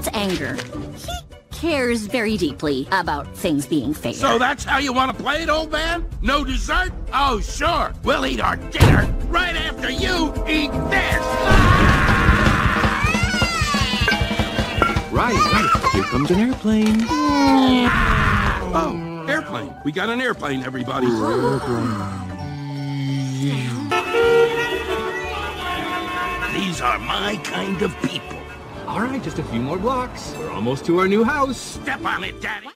That's Anger. He cares very deeply about things being fair. So that's how you want to play it, old man? No dessert? Oh, sure. We'll eat our dinner right after you eat this. Right. Here comes an airplane. Oh, airplane. We got an airplane, everybody. These are my kind of people. All right, just a few more blocks. We're almost to our new house. Step on it, Daddy. What?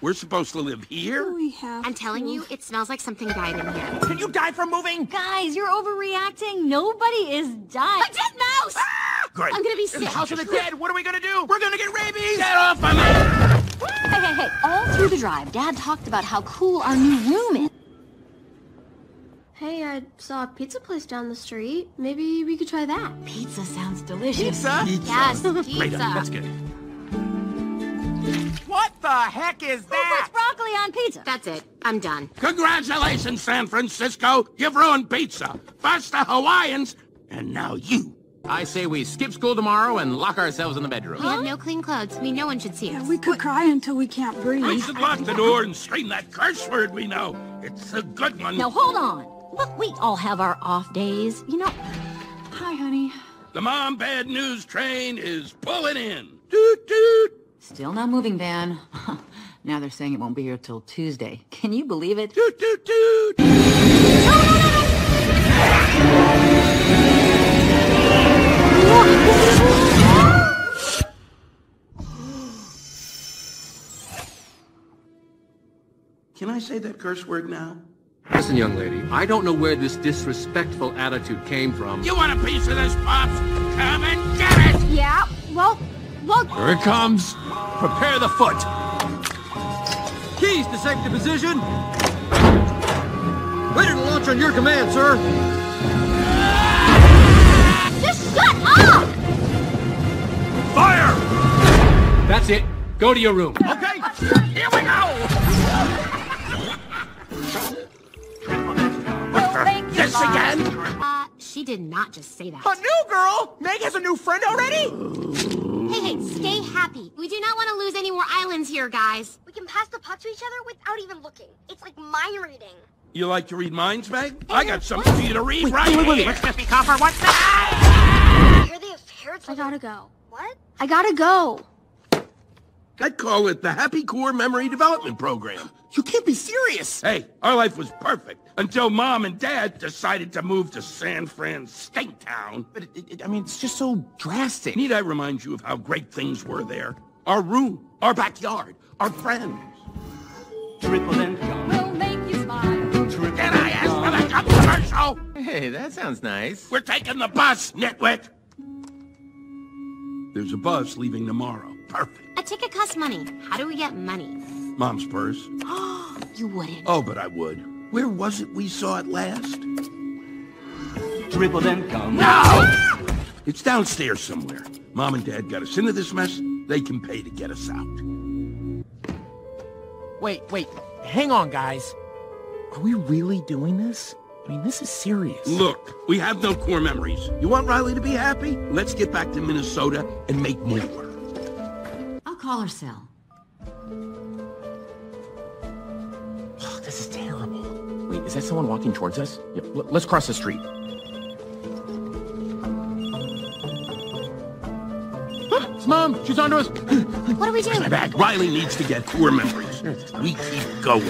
We're supposed to live here? We have I'm telling to. You, it smells like something died in here. Can you die from moving? Guys, you're overreacting. Nobody is dying. A dead mouse! Ah, great. I'm gonna be sick. It's the house of the dead. What are we gonna do? We're gonna get rabies! Get off of me! Hey. All through the drive, Dad talked about how cool our new room is. Hey, I saw a pizza place down the street. Maybe we could try that. Pizza sounds delicious. Pizza? Yes, pizza. Wait, that's good. What the heck is that? Who puts broccoli on pizza? That's it. I'm done. Congratulations, San Francisco. You've ruined pizza. First the Hawaiians, and now you. I say we skip school tomorrow and lock ourselves in the bedroom. We have no clean clothes. We no one should see us. Yeah, we could cry until we can't breathe. We should lock the door and scream that curse word we know. It's a good one. Now hold on. Look, we all have our off days, you know. Hi, honey. The mom bad news train is pulling in. Toot, toot. Still not moving, Van. Now they're saying it won't be here till Tuesday. Can you believe it? Toot, toot, toot. Can I say that curse word now? Listen, young lady, I don't know where this disrespectful attitude came from. You want a piece of this, Pops? Come and get it! Yeah, well, look... Here it comes. Prepare the foot. Keys to safety position. Ready to launch on your command, sir. Just shut up! Fire! That's it. Go to your room. Okay, here we go! Again? She did not just say that. A new girl? Meg has a new friend already? Hey, stay happy. We do not want to lose any more islands here, guys. We can pass the puck to each other without even looking. It's like mind reading. You like to read minds, Meg? Hey, I got something for you to read right here. Let's just be copper. What's that? You're the affair. I gotta go. What? I gotta go. I'd call it the Happy Core Memory Development Program. You can't be serious. Hey, our life was perfect until Mom and Dad decided to move to San Fran State Town. But, I mean, it's just so drastic. Need I remind you of how great things were there? Our room, our backyard, our friends. Triple income will make you smile. Can I ask for the commercial? Hey, that sounds nice. We're taking the bus, nitwit. There's a bus leaving tomorrow. Perfect. A ticket costs money. How do we get money? Mom's purse. Oh, you wouldn't. Oh, but I would. Where was it we saw it last? Triple income. No! Ah! It's downstairs somewhere. Mom and Dad got us into this mess. They can pay to get us out. Wait. Hang on, guys. Are we really doing this? I mean, this is serious. Look, we have no core memories. You want Riley to be happy? Let's get back to Minnesota and make more. Call her cell. Oh, this is terrible. Wait, is that someone walking towards us? Yeah, let's cross the street. It's Mom! She's onto us! What do we do? My bag. Riley needs to get core memories. We keep going.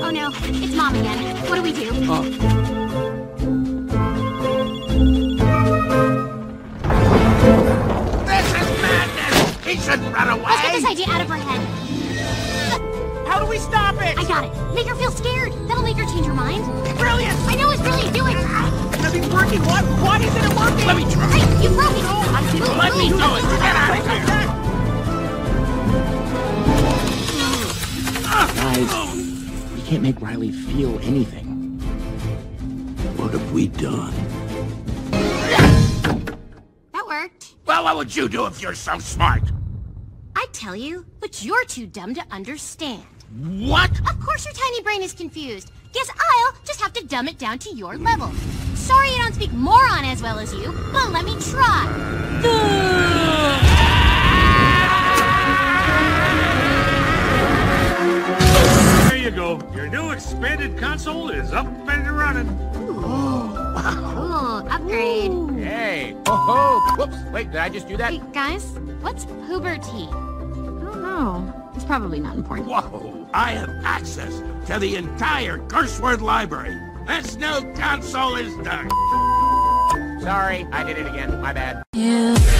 Oh no, it's Mom again. What do we do? He shouldn't run away! Let's get this idea out of her head. How do we stop it? I got it. Make her feel scared. That'll make her change her mind. Brilliant! I know it's brilliant. Do it! Let me work it. What? Why isn't it working? Let me try. Hey, you broke it. No, I didn't. Let me do it. Get out of here. Guys, we can't make Riley feel anything. What have we done? That worked. Well, what would you do if you're so smart? I tell you, but you're too dumb to understand. What? Of course your tiny brain is confused. Guess I'll just have to dumb it down to your level. sorry I don't speak moron as well as you, but let me try. There you go. Your new expanded console is up and running. Cool. Upgrade. Hey. Oh, whoops. Wait, did I just do that? Hey, guys, what's puberty? I don't know. It's probably not important. Whoa. I have access to the entire curse word library. This new console is done. Sorry, I did it again. My bad. Yeah.